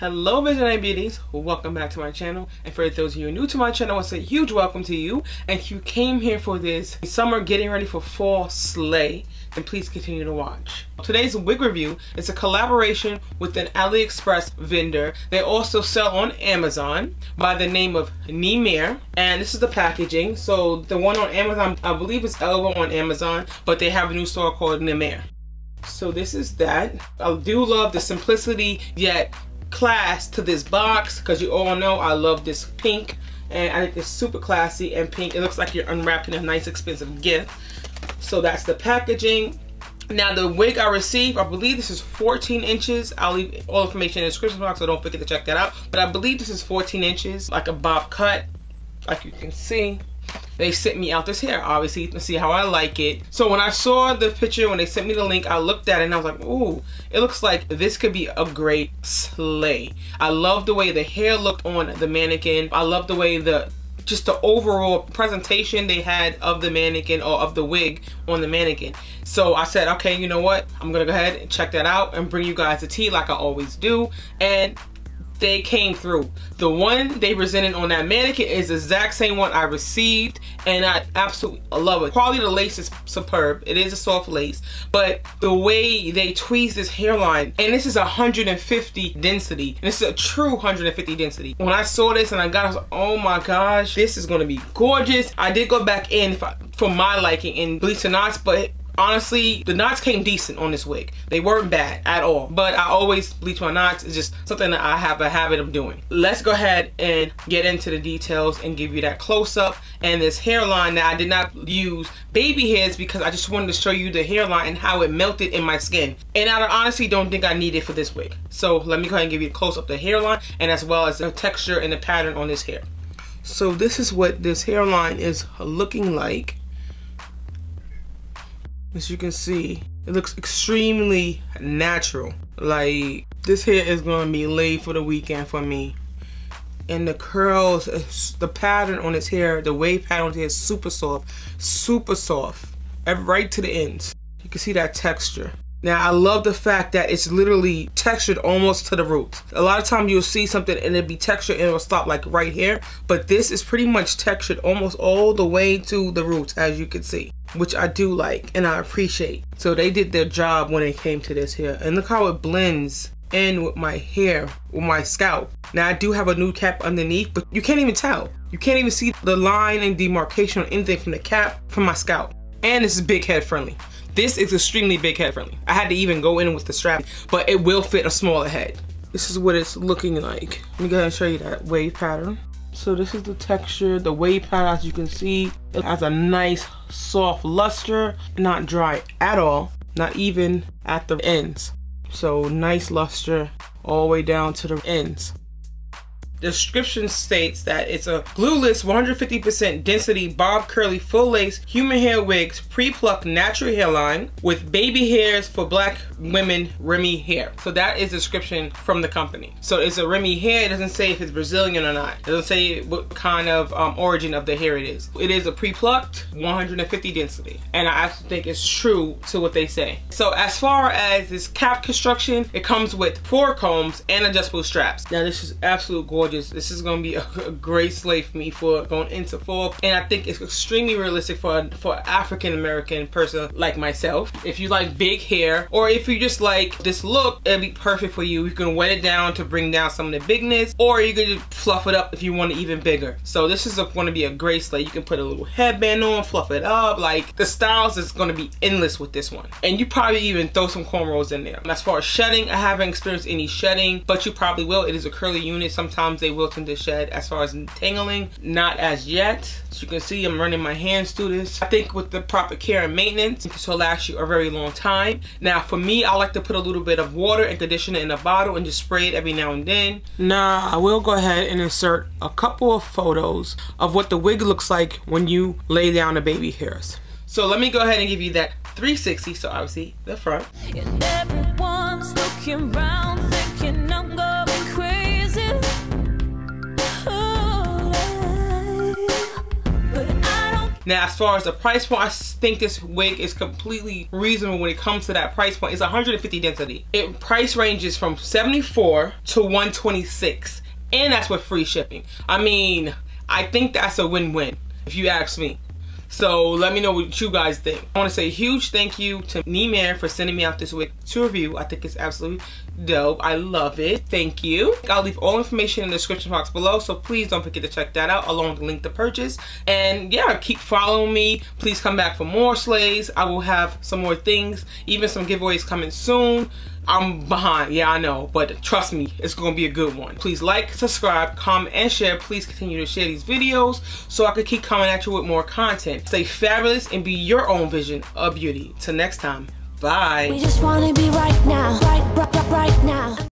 Hello Visionary Beauties, welcome back to my channel, and for those of you new to my channel, it's a huge welcome to you. And if you came here for this summer getting ready for fall slay, then please continue to watch. Today's wig review is a collaboration with an AliExpress vendor. They also sell on Amazon by the name of Nemer, and this is the packaging. So the one on Amazon, I believe it's Elva on Amazon, but they have a new store called Nemer. So this is that. I do love the simplicity yet class to this box, because you all know I love this pink, and I think it's super classy and pink. It looks like you're unwrapping a nice expensive gift. So that's the packaging. Now the wig I received, I believe this is 14 inches. I'll leave all information in the description box, so don't forget to check that out. But I believe this is 14 inches, like a bob cut, like you can see. They sent me out this hair, obviously, to see how I like it. So when I saw the picture, when they sent me the link, I looked at it and I was like, ooh, it looks like this could be a great slay. I love the way the hair looked on the mannequin. I love the way just the overall presentation they had of the mannequin, or of the wig on the mannequin. So I said, okay, you know what? I'm gonna go ahead and check that out and bring you guys a tea like I always do. And they came through. The one they presented on that mannequin is the exact same one I received, and I absolutely love it. Quality of the lace is superb. It is a soft lace, but the way they tweeze this hairline, and this is 150 density, and this is a true 150 density. When I saw this and I got it, I was like, oh my gosh, this is gonna be gorgeous. I did go back in for my liking and bleach the knots, but honestly, the knots came decent on this wig. They weren't bad at all, but I always bleach my knots. It's just something that I have a habit of doing. Let's go ahead and get into the details and give you that close-up and this hairline that I did not use baby hairs, because I just wanted to show you the hairline and how it melted in my skin. And I honestly don't think I need it for this wig. So let me go ahead and give you a close-up of the hairline, and as well as the texture and the pattern on this hair. So this is what this hairline is looking like. As you can see, it looks extremely natural. Like, this hair is gonna be laid for the weekend for me. And the curls, the pattern on his hair, the wave pattern on his hair is super soft. Super soft, right to the ends. You can see that texture. Now, I love the fact that it's literally textured almost to the roots. A lot of times you'll see something and it'll be textured and it'll stop like right here. But this is pretty much textured almost all the way to the roots, as you can see, which I do like and I appreciate. So they did their job when it came to this hair. And look how it blends in with my hair, with my scalp. Now, I do have a new cap underneath, but you can't even tell. You can't even see the line and demarcation or anything from the cap from my scalp. And this is big head friendly. This is extremely big head friendly. I had to even go in with the strap, but it will fit a smaller head. This is what it's looking like. Let me go ahead and show you that wave pattern. So this is the texture, the wave pattern, as you can see. It has a nice soft luster, not dry at all, not even at the ends. So nice luster all the way down to the ends. The description states that it's a glueless 150% density bob curly full lace human hair wigs pre-plucked natural hairline with baby hairs for black women Remy hair. So that is the description from the company. So it's a Remy hair. It doesn't say if it's Brazilian or not. It doesn't say what kind of origin of the hair it is. It is a pre-plucked 150 density, and I actually think it's true to what they say. So as far as this cap construction, it comes with 4 combs and adjustable straps. Now this is absolute gorgeous. This is gonna be a great slay for me for going into fall, and I think it's extremely realistic for an African American person like myself. If you like big hair, or if you just like this look, it'll be perfect for you. You can wet it down to bring down some of the bigness, or you can just fluff it up if you want it even bigger. So this is gonna be a great slay. You can put a little headband on, fluff it up. Like, the styles is gonna be endless with this one, and you probably even throw some cornrows in there. As far as shedding, I haven't experienced any shedding, but you probably will. It is a curly unit. Sometimes they will tend to shed. As far as entangling, not as yet. As you can see, I'm running my hands through this. I think with the proper care and maintenance, this will last you a very long time. Now for me, I like to put a little bit of water and conditioner in a bottle and just spray it every now and then. Now I will go ahead and insert a couple of photos of what the wig looks like when you lay down the baby hairs. So let me go ahead and give you that 360. So obviously the front. And everyone's looking round thinking I'm going crazy. Now, as far as the price point, I think this wig is completely reasonable when it comes to that price point. It's 150 density. It price ranges from $74 to $126, and that's with free shipping. I mean, I think that's a win-win, if you ask me. So let me know what you guys think. I want to say a huge thank you to Nemer for sending me out this wig to review. I think it's absolutely dope. I love it. Thank you. I'll leave all information in the description box below, so please don't forget to check that out along with the link to purchase. And yeah, keep following me. Please come back for more slays. I will have some more things, even some giveaways coming soon. I'm behind, yeah, I know, but trust me, it's gonna be a good one. Please like, subscribe, comment, and share. Please continue to share these videos so I can keep coming at you with more content. Stay fabulous and be your own vision of beauty. Till next time, bye. We just wanna be right now, right now.